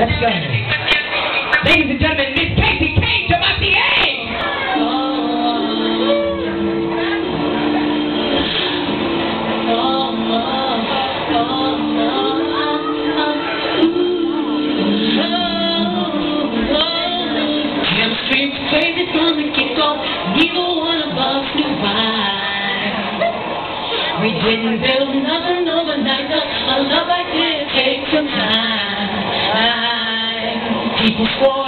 Let's go. Ladies and gentlemen, Miss Kasey Kokaine to my PA. Them streets crazy from the kick-off, neither one of us knew why. We didn't build nothing overnight, a love like this takes some time. People squall.